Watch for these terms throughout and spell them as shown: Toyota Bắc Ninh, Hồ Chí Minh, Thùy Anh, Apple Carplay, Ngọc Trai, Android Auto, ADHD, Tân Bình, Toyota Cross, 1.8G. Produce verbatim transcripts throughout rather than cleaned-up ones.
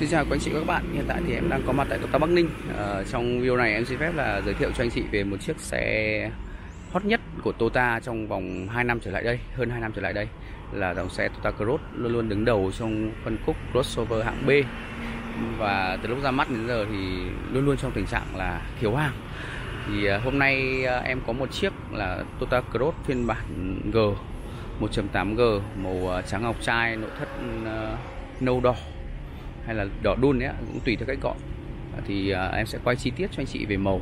Xin chào quý anh chị và các bạn. Hiện tại thì em đang có mặt tại Toyota Bắc Ninh. Ờ, trong video này em xin phép là giới thiệu cho anh chị về một chiếc xe hot nhất của Toyota trong vòng hai năm trở lại đây, hơn hai năm trở lại đây, là dòng xe Toyota Cross luôn luôn đứng đầu trong phân khúc crossover hạng B, và từ lúc ra mắt đến giờ thì luôn luôn trong tình trạng là thiếu hàng. Thì hôm nay em có một chiếc là Toyota Cross phiên bản G một chấm tám G màu trắng ngọc trai, nội thất nâu đỏ hay là đỏ đun đấy, cũng tùy theo cách gọi. Thì à, em sẽ quay chi tiết cho anh chị về màu.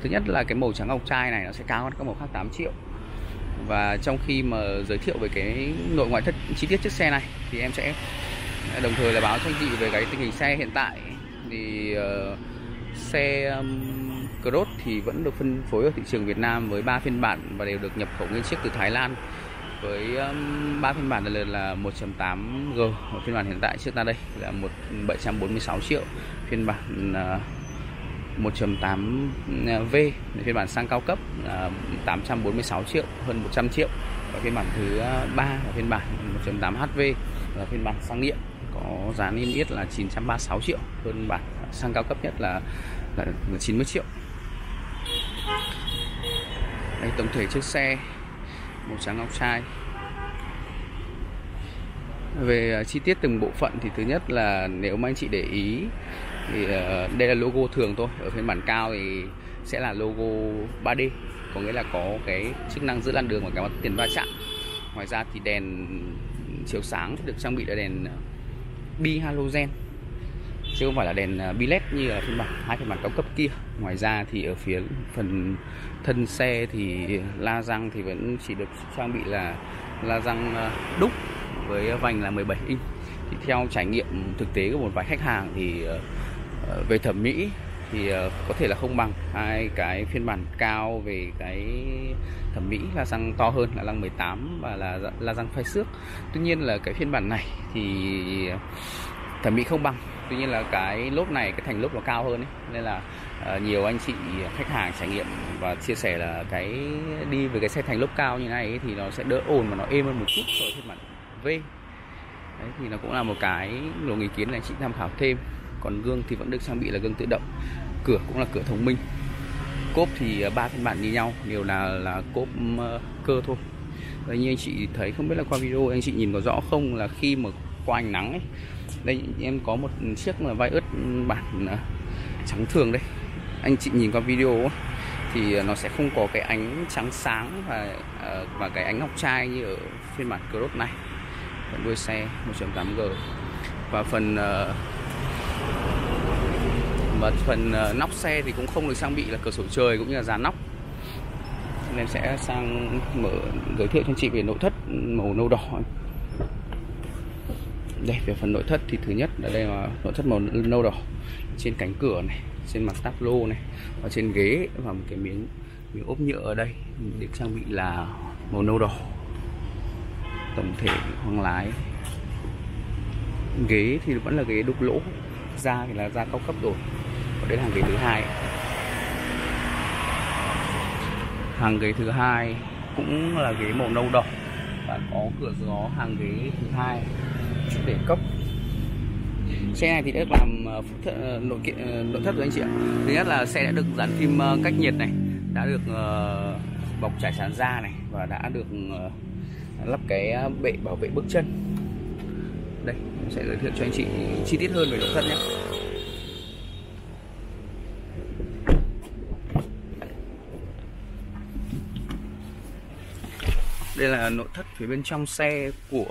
Thứ nhất là cái màu trắng ngọc trai này nó sẽ cao hơn các màu khác tám triệu. Và trong khi mà giới thiệu về cái nội ngoại thất chi tiết chiếc xe này thì em sẽ đồng thời là báo cho anh chị về cái tình hình xe hiện tại. Thì uh, xe um, Cross thì vẫn được phân phối ở thị trường Việt Nam với ba phiên bản và đều được nhập khẩu nguyên chiếc từ Thái Lan, với ba phiên bản lần là một chấm tám G. Phiên bản hiện tại trước ta đây là một bảy bốn sáu triệu, phiên bản một chấm tám V, phiên bản sang cao cấp là tám trăm bốn mươi sáu triệu, hơn một trăm triệu, và phiên bản thứ ba là phiên bản một chấm tám H V là phiên bản xăng điện, có giá niêm yết là chín trăm ba mươi sáu triệu, hơn bản sang cao cấp nhất là, là chín mươi triệu. Đây, tổng thể chiếc xe màu trắng ngọc trai. Về chi tiết từng bộ phận thì thứ nhất là nếu mà anh chị để ý thì đây là logo thường thôi, ở phiên bản cao thì sẽ là logo ba D, có nghĩa là có cái chức năng giữ làn đường và cái tiền va chạm. Ngoài ra thì đèn chiếu sáng được trang bị là đèn bi halogen chứ không phải là đèn bi led như là phiên bản hai phiên bản cao cấp kia. Ngoài ra thì ở phía phần thân xe thì la răng thì vẫn chỉ được trang bị là la răng đúc với vành là mười bảy inch. Thì theo trải nghiệm thực tế của một vài khách hàng thì về thẩm mỹ thì có thể là không bằng hai cái phiên bản cao về cái thẩm mỹ, la răng to hơn là răng mười tám và là la răng phai xước. Tuy nhiên là cái phiên bản này thì thẩm mỹ không bằng, tuy nhiên là cái lốp này, cái thành lốp nó cao hơn ấy. Nên là uh, nhiều anh chị khách hàng trải nghiệm và chia sẻ là cái đi với cái xe thành lốp cao như này ấy, thì nó sẽ đỡ ồn và nó êm hơn một chút so với phiên bản V. Đấy, thì nó cũng là một cái luồng ý kiến này chị tham khảo thêm. Còn gương thì vẫn được trang bị là gương tự động, cửa cũng là cửa thông minh. Cốp thì ba phiên bản như nhau, đều là là cốp uh, cơ thôi. Đấy, như anh chị thấy, không biết là qua video anh chị nhìn có rõ không, là khi mà qua ánh nắng ấy, đây em có một chiếc là vai ướt bản trắng thường đây, anh chị nhìn qua video ấy, thì nó sẽ không có cái ánh trắng sáng và và cái ánh ngọc trai như ở phiên bản Cross này. Phần đuôi xe một chấm tám G và phần và phần nóc xe thì cũng không được trang bị là cửa sổ trời cũng như là dàn nóc. Nên sẽ sang mở giới thiệu cho anh chị về nội thất màu nâu đỏ. Đây, về phần nội thất thì thứ nhất là đây là nội thất màu nâu đỏ trên cánh cửa này, trên mặt táp lô này, và trên ghế, và một cái miếng miếng ốp nhựa ở đây được trang bị là màu nâu đỏ. Tổng thể khoang lái, ghế thì vẫn là ghế đúc lỗ, da thì là da cao cấp rồi. Còn đến hàng ghế thứ hai, hàng ghế thứ hai cũng là ghế màu nâu đỏ và có cửa gió hàng ghế thứ hai để cốc. Xe này thì đã làm uh, nội kiện uh, nội thất rồi anh chị ạ. Thứ nhất là xe đã được dán phim uh, cách nhiệt này, đã được uh, bọc trải sàn da này, và đã được uh, lắp cái bệ bảo vệ bước chân. Đây, em sẽ giới thiệu cho anh chị chi tiết hơn về nội thất nhé. Đây là nội thất phía bên trong xe của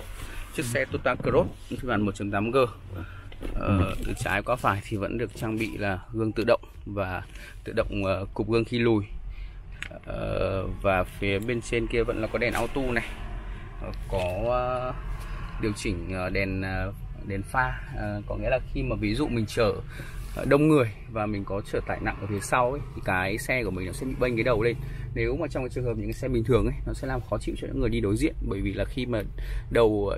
chiếc xe Toyota Cross phiên bản một chấm tám G. ờ, Từ trái qua phải thì vẫn được trang bị là gương tự động và tự động uh, cụp gương khi lùi. ờ, Và phía bên trên kia vẫn là có đèn auto này, ờ, có uh, điều chỉnh uh, đèn uh, đèn pha, uh, có nghĩa là khi mà ví dụ mình chở uh, đông người và mình có chở tải nặng ở phía sau ấy, thì cái xe của mình nó sẽ bị bênh cái đầu lên. Nếu mà trong cái trường hợp những cái xe bình thường ấy, nó sẽ làm khó chịu cho những người đi đối diện, bởi vì là khi mà đầu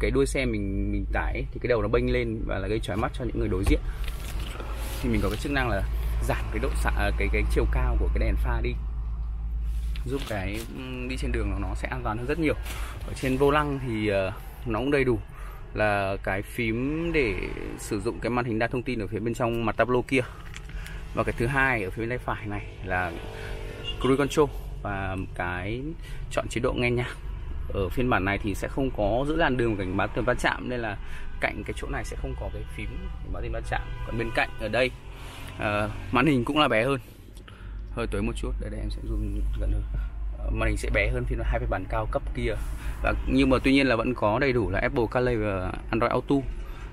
cái đuôi xe mình mình tải ấy, thì cái đầu nó bênh lên và là gây chói mắt cho những người đối diện. Thì mình có cái chức năng là giảm cái độ xạ, cái cái chiều cao của cái đèn pha đi, giúp cái đi trên đường nó, nó sẽ an toàn hơn rất nhiều. Ở trên vô lăng thì uh, nó cũng đầy đủ là cái phím để sử dụng cái màn hình đa thông tin ở phía bên trong mặt tablo kia. Và cái thứ hai ở phía bên tay phải này là cruise control và cái chọn chế độ nghe nhạc. Ở phiên bản này thì sẽ không có giữ làn đường cảnh báo tiền va chạm, nên là cạnh cái chỗ này sẽ không có cái phím cảnh báo tiền va chạm. Còn bên cạnh ở đây uh, màn hình cũng là bé hơn, hơi tối một chút, đây, đây em sẽ zoom gần hơn. Màn hình sẽ bé hơn phiên bản hai phiên bản cao cấp kia, và nhưng mà tuy nhiên là vẫn có đầy đủ là Apple Carplay và Android Auto.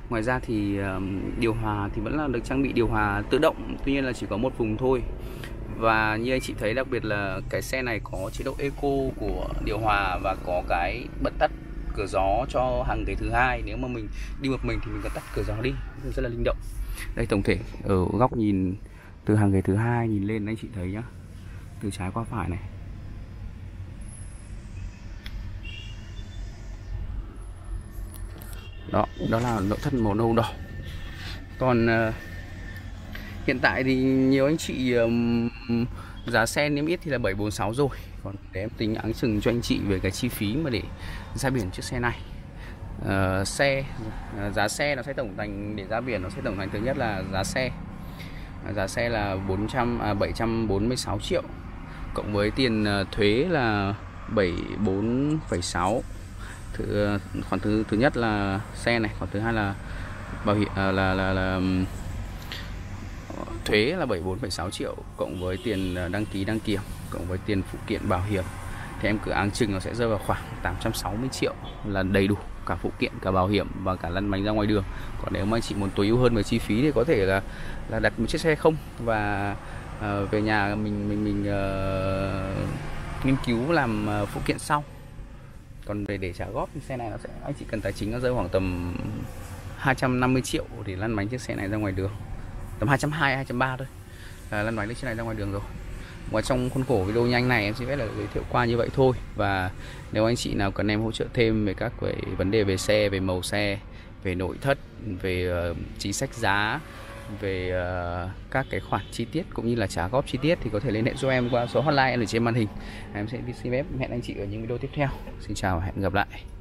Ngoài ra thì um, điều hòa thì vẫn là được trang bị điều hòa tự động, tuy nhiên là chỉ có một vùng thôi. Và như anh chị thấy, đặc biệt là cái xe này có chế độ eco của điều hòa và có cái bật tắt cửa gió cho hàng ghế thứ hai. Nếu mà mình đi một mình thì mình cần tắt cửa gió đi, rất là linh động. Đây, tổng thể ở góc nhìn từ hàng ghế thứ hai nhìn lên anh chị thấy nhá, từ trái qua phải này, đó đó là nội thất màu nâu đỏ. Còn uh, hiện tại thì nhiều anh chị um, giá xe niêm yết thì là bảy bốn sáu rồi. Còn để em tính áng chừng cho anh chị về cái chi phí mà để ra biển chiếc xe này. uh, xe uh, giá xe nó sẽ tổng thành để ra biển, nó sẽ tổng thành thứ nhất là giá xe uh, giá xe là bốn trăm à, bảy trăm bốn mươi sáu triệu, cộng với tiền uh, thuế là bảy mươi bốn phẩy sáu. Thứ, khoản thứ thứ nhất là xe này, khoản thứ hai là bảo hiểm là, là, là, là thuế là bảy mươi bốn phẩy sáu triệu, cộng với tiền đăng ký đăng kiểm, cộng với tiền phụ kiện bảo hiểm, thì em cứ áng chừng nó sẽ rơi vào khoảng tám trăm sáu mươi triệu, là đầy đủ cả phụ kiện, cả bảo hiểm và cả lăn bánh ra ngoài đường. Còn nếu mà anh chị muốn tối ưu hơn về chi phí thì có thể là là đặt một chiếc xe không và uh, về nhà mình mình mình uh, nghiên cứu làm uh, phụ kiện sau. Còn về để trả góp thì xe này nó sẽ, anh chị cần tài chính nó rơi khoảng tầm hai trăm năm mươi triệu để lăn bánh chiếc xe này ra ngoài đường, tầm hai trăm hai mươi, hai trăm ba mươi thôi là lăn bánh chiếc xe này ra ngoài đường rồi. Và trong khuôn khổ video nhanh này em sẽ phép là giới thiệu qua như vậy thôi. Và nếu anh chị nào cần em hỗ trợ thêm về các về vấn đề về xe, về màu xe, về nội thất, về uh, chính sách giá, về uh, các cái khoản chi tiết cũng như là trả góp chi tiết thì có thể liên hệ cho em qua số hotline em ở trên màn hình. Em sẽ xin phép hẹn anh chị ở những video tiếp theo. Xin chào và hẹn gặp lại.